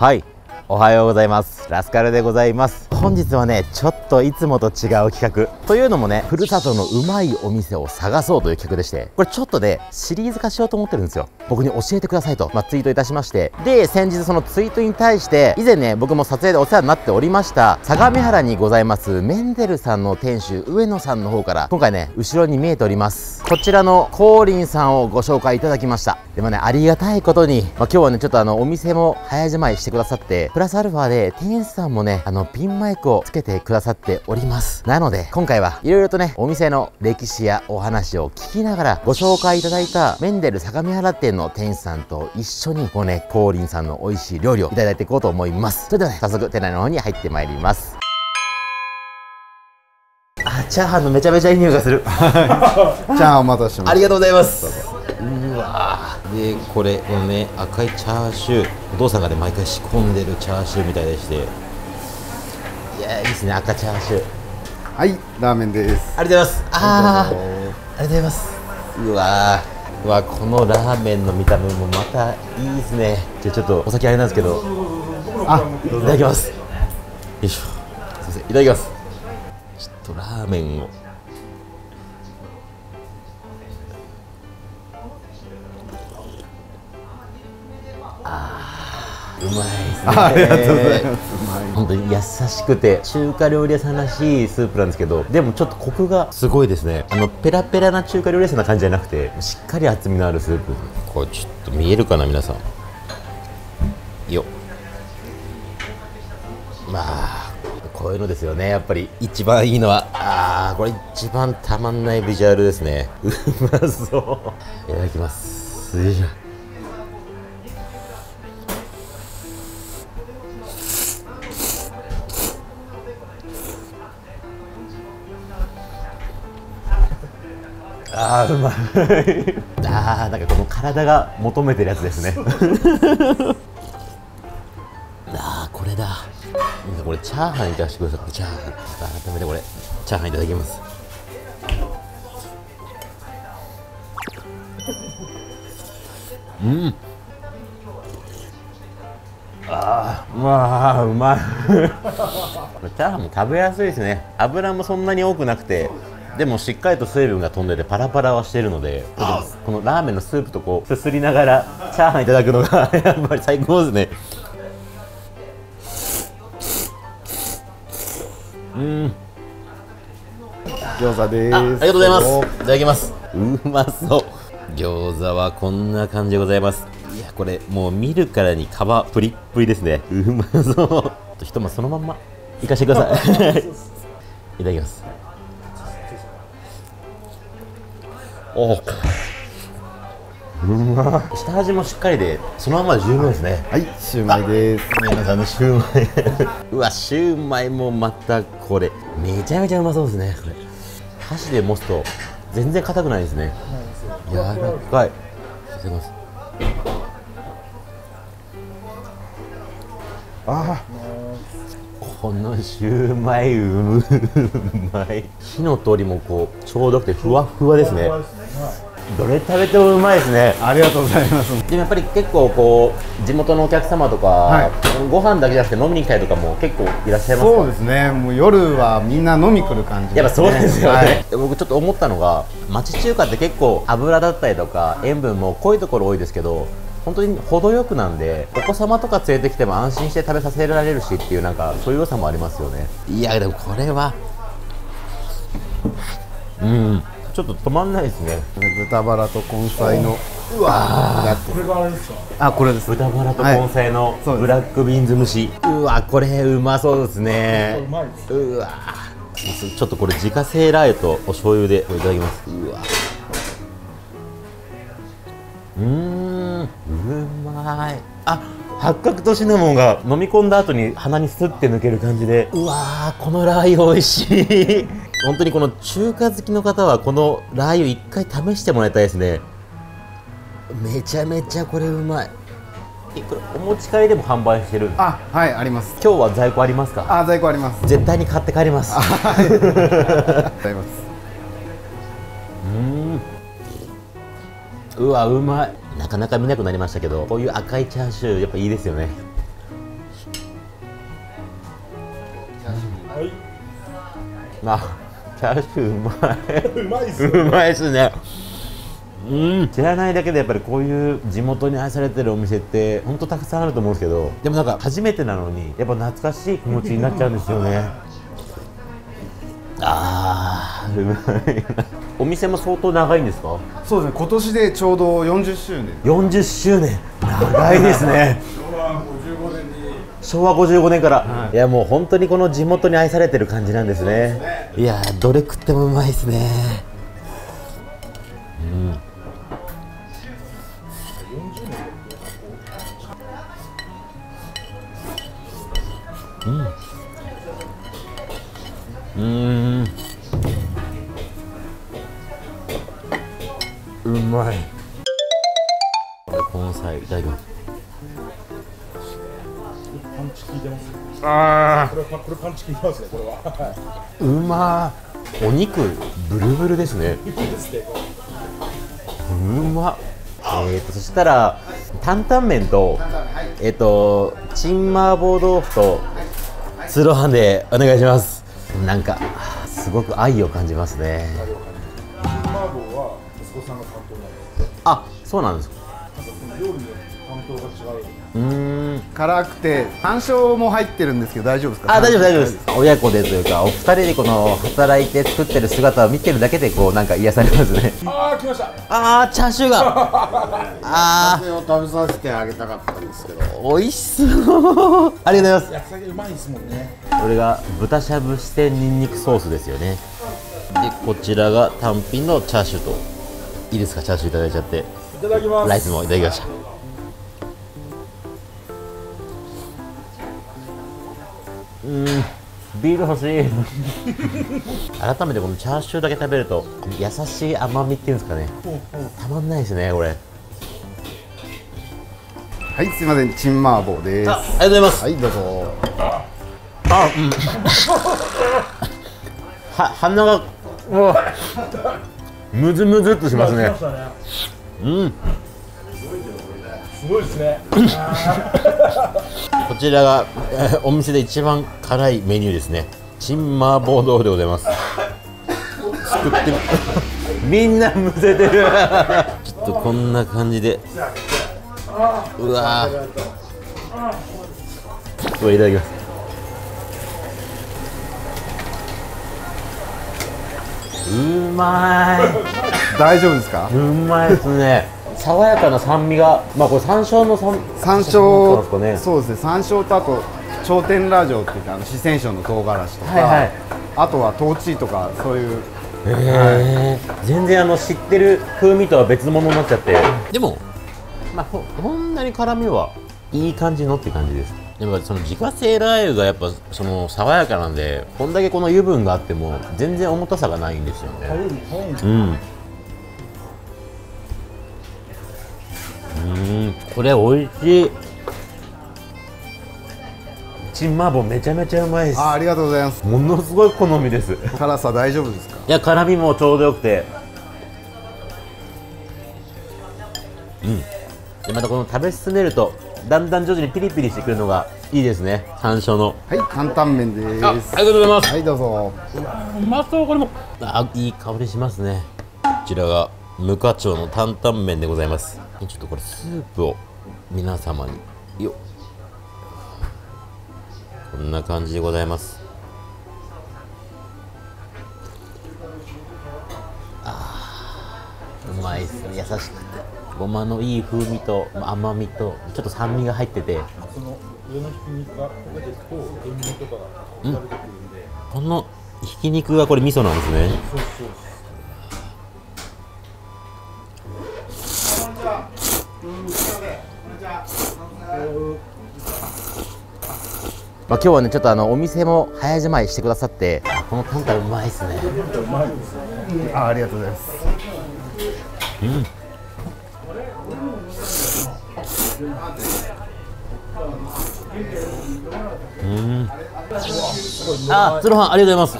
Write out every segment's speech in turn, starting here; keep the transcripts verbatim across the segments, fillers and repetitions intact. はい、おはようございます。ラスカルでございます。本日はね、ちょっといつもと違う企画というのもね、ふるさとのうまいお店を探そうという企画でして、これちょっとねシリーズ化しようと思ってるんですよ。僕に教えてくださいと、まあ、ツイートいたしまして、で先日そのツイートに対して、以前ね僕も撮影でお世話になっておりました相模原にございますメンデルさんの店主上野さんの方から、今回ね後ろに見えておりますこちらのコーリンさんをご紹介いただきました。でもね、ありがたいことに、まあ、今日はねちょっとあのお店も早じまいしてくださって、プラスアルファで店員さんもねあのピンマイクマイクをつけてくださっております。なので今回はいろいろとねお店の歴史やお話を聞きながらご紹介いただいたメンデル相模原店の店員さんと一緒にこうねコーリンさんの美味しい料理をいただいていこうと思います。それではね早速店内の方に入ってまいります。あ、チャーハンのめちゃめちゃいい匂いがする。チャーハンお待たせしました。ありがとうございます。うわー、でこれをね、赤いチャーシュー、お父さんがね毎回仕込んでるチャーシューみたいでして、いや、いいですね、赤チャーシュー。はい、ラーメンです。ありがとうございます。ああ、ありがとうございます。うわー、うわ、このラーメンの見た目もまたいいですね。じゃ、ちょっとお酒あれなんですけど。あ、いただきます。よいしょ、すみません、いただきます。ちょっとラーメンを。ああ、うまい。ありがとうございます。本当に優しくて中華料理屋さんらしいスープなんですけど、でもちょっとコクがすごいですね。あのペラペラな中華料理屋さんな感じじゃなくて、しっかり厚みのあるスープ。これちょっと見えるかな皆さんよっ、まあこういうのですよね。やっぱり一番いいのは、ああこれ一番たまんないビジュアルですね。うまそう。いただきます。よいしょ。あーうまい。あー、なんかこの体が求めてるやつですね。あー、これだ。これチャーハンいかしてください。チャーハン、ちょっと改めてこれチャーハンいただきます。うん、あー、うわー、うまい。チャーハンも食べやすいですね。油もそんなに多くなくて、でもしっかりと水分が飛んでてパラパラはしてるので、このラーメンのスープとこうすすりながらチャーハンいただくのがやっぱり最高ですね。うん、餃子です。ありがとうございます。いただきます。うまそう。餃子はこんな感じでございます。いや、これもう見るからに皮プリップリですね。うまそう。ひとまずそのまんまいかしてください。いただきます。おうまい。下味もしっかりでそのままで十分ですね。はい、シューマイです。皆さんのシューマイ。うわ、シューマイもまたこれめちゃめちゃうまそうですね。これ箸で持つと全然硬くないですね。柔らかい。いただきます。ああ、このシューマイ、うまい。火の通りもこうちょうどくてふわふわですね。どれ食べてもうまいですね。ありがとうございます。でもやっぱり結構こう地元のお客様とか、はい、ご飯だけじゃなくて飲みに行きたいとかも結構いらっしゃいますか？そうですね、もう夜はみんな飲み来る感じですね。やっぱそうですよね、はい、僕ちょっと思ったのが、町中華って結構油だったりとか塩分も濃いところ多いですけど、本当に程よくなんで、お子様とか連れてきても安心して食べさせられるしっていう、なんかそういう良さもありますよね。いや、でもこれはうん、ちょっと止まんないですね。豚バラと根菜の、うわー、これがあれですか？あ、これです。豚バラと根菜のブラックビーンズ蒸し。うわ、これうまそうですね。うまいです。うわ、ちょっとこれ自家製ラー油とお醤油でいただきます。うわ、うーん、うまい。あ、八角とシナモンが飲み込んだ後に鼻にスッて抜ける感じで、うわー、このラー油美味しい。本当にこの中華好きの方はこのラー油一回試してもらいたいですね。めちゃめちゃこれうまい。これお持ち帰りでも販売してるんです？あ、はい、あります。今日は在庫ありますか？あ、在庫あります。絶対に買って帰ります。ありがとうございます。うわ、うまい。なかなか見なくなりましたけど、こういう赤いチャーシューやっぱいいですよね。まあチャーシューうまい。うまいっすね。うまいっすね。うん、知らないだけでやっぱりこういう地元に愛されてるお店ってほんとたくさんあると思うんですけど、でもなんか初めてなのにやっぱ懐かしい気持ちになっちゃうんですよね。あーうまい。お店も相当長いんですか？そうですね、今年でちょうどよんじゅっしゅうねん。よんじゅっしゅうねん長いですね。昭和ごじゅうごねんから、はい、いやもう本当にこの地元に愛されてる感じなんですね。ですね、いやどれ食ってもうまいですね。うん。うん。うーん。うまい。この際いただきます。パンチ効いてますね。ああ。これこれパンチ効いてますね。これは。うまー。お肉ブルブルですね。うまっ。えーと、そしたら担々麺とえっとチン麻婆豆腐と通路飯でお願いします。なんかすごく愛を感じますね。チン麻婆は息子さんが担当なんです。あ、そうなんですか。うーん、辛くて山椒も入ってるんですけど大丈夫ですか？あ、大丈夫大丈夫です。親子でというかお二人でこの働いて作ってる姿を見てるだけでこうなんか癒されますね。ああ来ました。ああチャーシューがああ食べさせてあげたかったんですけど美味しそう。ありがとうございます。焼き鮭うまいですもんね。これが豚しゃぶ四川にんにくソースですよね。でこちらが単品のチャーシューと、いいですかチャーシューいただいちゃって。いただきます。ライスもいただきました。うん、ビール欲しい。改めてこのチャーシューだけ食べると優しい甘みっていうんですかね、たまんないですねこれ。はい、すいません、チン麻婆です。あ、ありがとうございます。はい、どうぞ。あ、うん。は、鼻がうわむずむずっとしますね。うん、すごいですね。こちらが、えー、お店で一番辛いメニューですね。チン麻婆豆腐でございます。作ってみんなむせてる。ちょっとこんな感じで。うわー。これいただきます。うまい。大丈夫ですか？うまいですね。爽やかな酸味が、まあこれ山椒の酸山椒、ね、そうですね、山椒とあと頂点ラジオって言ってあの四川省の唐辛子とか、はい、はい、あとはトウチーとかそういう、えーはい、全然あの知ってる風味とは別物になっちゃって、でもまあこんなに辛みはいい感じのって感じです。でもその自家製ラー油がやっぱその爽やかなんで、こんだけこの油分があっても全然重たさがないんですよね。うん、これ美味しい。チン麻婆めちゃめちゃうまいです。あ、ありがとうございます。ものすごい好みです。辛さ大丈夫ですか？いや、辛みもちょうどよくて。うん。で、またこの食べ進めると、だんだん徐々にピリピリしてくるのがいいですね。山椒の。はい、担々麺です。あ、ありがとうございます。はい、どうぞ。うまそう、これも。あ、いい香りしますね。こちらが無花鳥の担々麺でございます。ちょっとこれスープを皆様によ、こんな感じでございます。あーうまいっすね。優しくてごまのいい風味と甘みとちょっと酸味が入ってて、その上のひき肉がここですと塩味とかが出てくるんで、このひき肉がこれ味噌なんですね。そうそうそう、まあ今日はねちょっとあのお店も早じまいしてくださって、この担々うまいですね。あ、ありがとうございます。うん。うん。あ、通路飯ありがとうございます。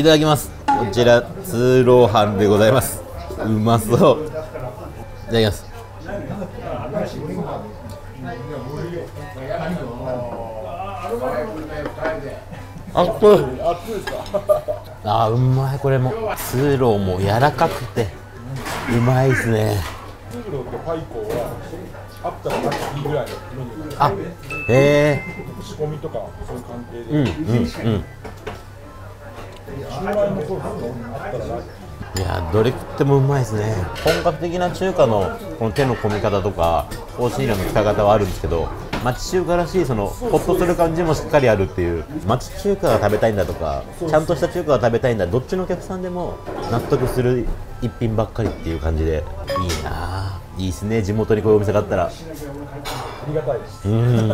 いただきます。こちら通路飯でございます。うまそう。いただきます。あっこいい。あー、うまい。これも通路も柔らかくてうまいですね。通路とパイコはあったらいいぐらいのメニューがある。あ、へえ。仕込みとかそういう関係で。うんうんうん。いや、どれ食ってもうまいですね。本格的な中華のこの手の込み方とか香辛料の使い方はあるんですけど、町中華らしいそのホッとする感じもしっかりあるっていう、町中華が食べたいんだとかちゃんとした中華が食べたいんだ、どっちのお客さんでも納得する一品ばっかりっていう感じで、いいなあ、いいですね。地元にこういうお店があったらありがたいです。うん、うん、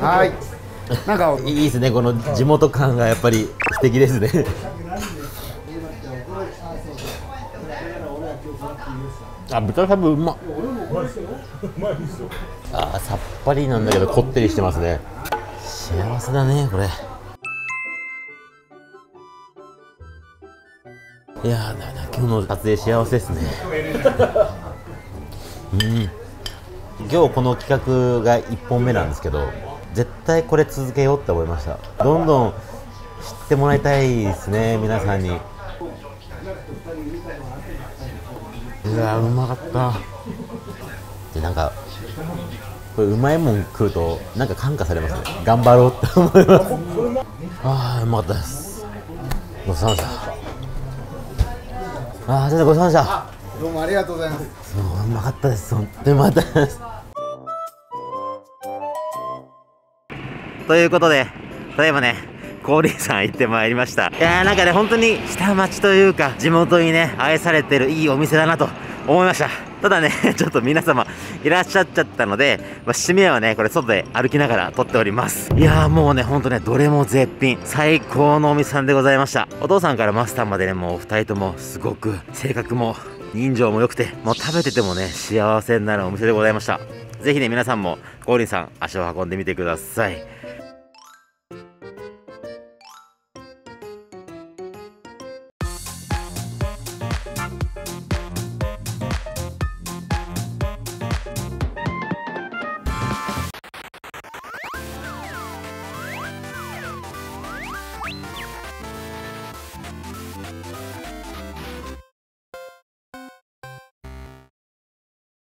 はい。なんかいいですね、この地元感がやっぱり素敵ですね。あ、豚しゃぶうまっ。あ、さっぱりなんだけどこってりしてますね。幸せだねこれ。いやー、だだ今日の撮影幸せですね。うん、今日この企画がいっぽんめなんですけど、絶対これ続けようって思いました。どんどん知ってもらいたいですね、皆さんに。うわ、うまかった。で、なんかこれうまいもん食うとなんか感化されますね。頑張ろうって思います。ああ、うまかったです。ごちそうさまでした。ああ、ちょっとごちそうさまでした。どうもありがとうございます。そう、うまかったです。本当にうまかったです。ということで、ただいまね、郡山行ってまいりました。いやー、なんかね、本当に下町というか、地元にね、愛されてるいいお店だなと思いました。ただね、ちょっと皆様いらっしゃっちゃったので、まあ、締めはね、これ外で歩きながら撮っております。いやー、もうね、ほんとね、どれも絶品、最高のお店さんでございました。お父さんからマスターまでね、もうお二人ともすごく性格も人情も良くて、もう食べててもね、幸せになるお店でございました。是非ね、皆さんも郡さん足を運んでみてください。